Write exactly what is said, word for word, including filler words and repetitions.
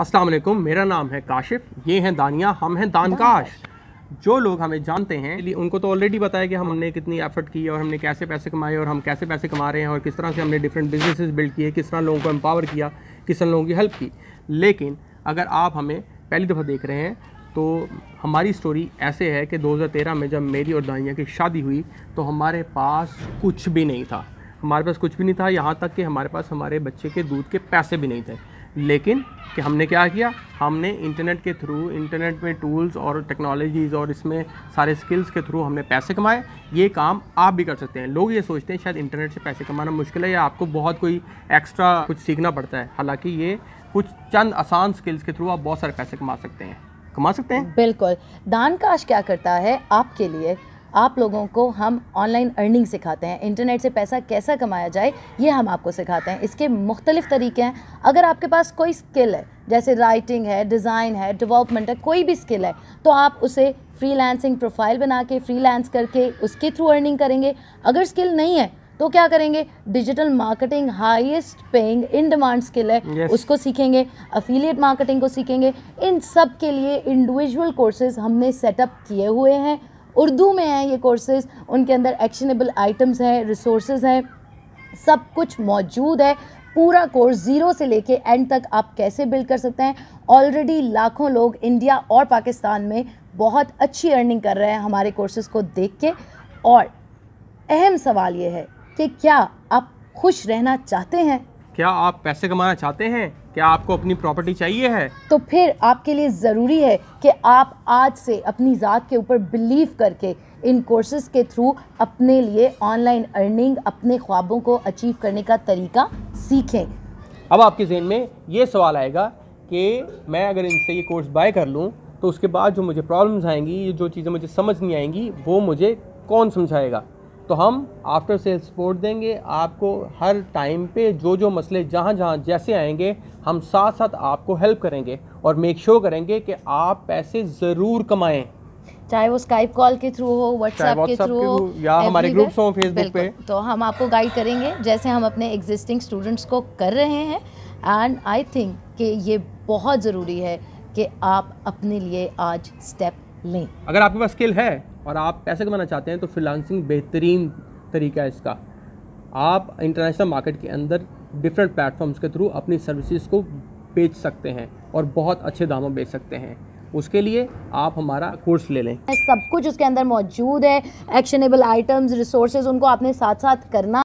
अस्सलाम वालेकुम, मेरा नाम है काशिफ़, ये हैं दानिया, हम हैं दानकाश। जो लोग हमें जानते हैं उनको तो ऑलरेडी पता है कि हमने कितनी एफर्ट की और हमने कैसे पैसे कमाए और हम कैसे पैसे कमा रहे हैं और किस तरह से हमने डिफरेंट बिजनेसेस बिल्ड किए, किस तरह लोगों को एम्पावर किया, किस तरह लोगों की हेल्प की। लेकिन अगर आप हमें पहली दफ़ा देख रहे हैं तो हमारी स्टोरी ऐसे है कि दो हज़ार तेरह में जब मेरी और दानिया की शादी हुई तो हमारे पास कुछ भी नहीं था, हमारे पास कुछ भी नहीं था यहाँ तक कि हमारे पास हमारे बच्चे के दूध के पैसे भी नहीं थे। लेकिन कि हमने क्या किया, हमने इंटरनेट के थ्रू, इंटरनेट में टूल्स और टेक्नोलॉजीज़ और इसमें सारे स्किल्स के थ्रू हमने पैसे कमाए। ये काम आप भी कर सकते हैं। लोग ये सोचते हैं शायद इंटरनेट से पैसे कमाना मुश्किल है या आपको बहुत कोई एक्स्ट्रा कुछ सीखना पड़ता है। हालांकि ये कुछ चंद आसान स्किल्स के थ्रू आप बहुत सारे पैसे कमा सकते हैं कमा सकते हैं बिल्कुल। दानकाश क्या करता है आपके लिए, आप लोगों को हम ऑनलाइन अर्निंग सिखाते हैं, इंटरनेट से पैसा कैसा कमाया जाए ये हम आपको सिखाते हैं। इसके मुख्तलिफ़ तरीके हैं। अगर आपके पास कोई स्किल है, जैसे राइटिंग है, डिज़ाइन है, डेवलपमेंट है, कोई भी स्किल है, तो आप उसे फ्रीलांसिंग प्रोफाइल बना के फ्रीलांस करके उसके थ्रू अर्निंग करेंगे। अगर स्किल नहीं है तो क्या करेंगे, digital marketing highest paying in demand skill है, yes. उसको सीखेंगे, अफिलिएट मार्केटिंग को सीखेंगे। इन सब के लिए इंडिविजुअल कोर्सेज़ हमने सेटअप किए हुए हैं, उर्दू में हैं ये कोर्सेज़, उनके अंदर एक्शनेबल आइटम्स हैं, रिसोर्सेज हैं, सब कुछ मौजूद है। पूरा कोर्स ज़ीरो से लेके एंड तक आप कैसे बिल्ड कर सकते हैं। ऑलरेडी लाखों लोग इंडिया और पाकिस्तान में बहुत अच्छी अर्निंग कर रहे हैं हमारे कोर्सेज़ को देख के। और अहम सवाल ये है कि क्या आप खुश रहना चाहते हैं, क्या आप पैसे कमाना चाहते हैं, क्या आपको अपनी प्रॉपर्टी चाहिए है? तो फिर आपके लिए ज़रूरी है कि आप आज से अपनी ज़ात के ऊपर बिलीव करके इन कोर्सेज़ के थ्रू अपने लिए ऑनलाइन अर्निंग, अपने ख्वाबों को अचीव करने का तरीका सीखें। अब आपके जहन में ये सवाल आएगा कि मैं अगर इनसे ये कोर्स बाय कर लूँ तो उसके बाद जो मुझे प्रॉब्लम्स आएंगी, जो चीज़ें मुझे समझ नहीं आएंगी, वो मुझे कौन समझाएगा? तो हम आफ्टर सेल सपोर्ट देंगे आपको हर टाइम पे। जो जो मसले जहाँ जहाँ जैसे आएंगे हम साथ साथ आपको हेल्प करेंगे और मेक श्योर करेंगे कि आप पैसे ज़रूर कमाएं, चाहे वो स्काइप कॉल के थ्रू हो, व्हाट्सएप के थ्रू हो या हमारे ग्रुप्स हो फेसबुक पे, तो हम आपको गाइड करेंगे जैसे हम अपने एग्जिस्टिंग स्टूडेंट्स को कर रहे हैं। एंड आई थिंक कि ये बहुत ज़रूरी है कि आप अपने लिए आज स्टेप लें। अगर आपके पास स्किल है और आप पैसे कमाना चाहते हैं तो फ्रीलांसिंग बेहतरीन तरीका है इसका। आप इंटरनेशनल मार्केट के अंदर डिफरेंट प्लेटफॉर्म्स के थ्रू अपनी सर्विसेज को बेच सकते हैं और बहुत अच्छे दामों में बेच सकते हैं। उसके लिए आप हमारा कोर्स ले लें, सब कुछ उसके अंदर मौजूद है, एक्शनेबल आइटम्स, रिसोर्सेज, उनको आपने साथ साथ करना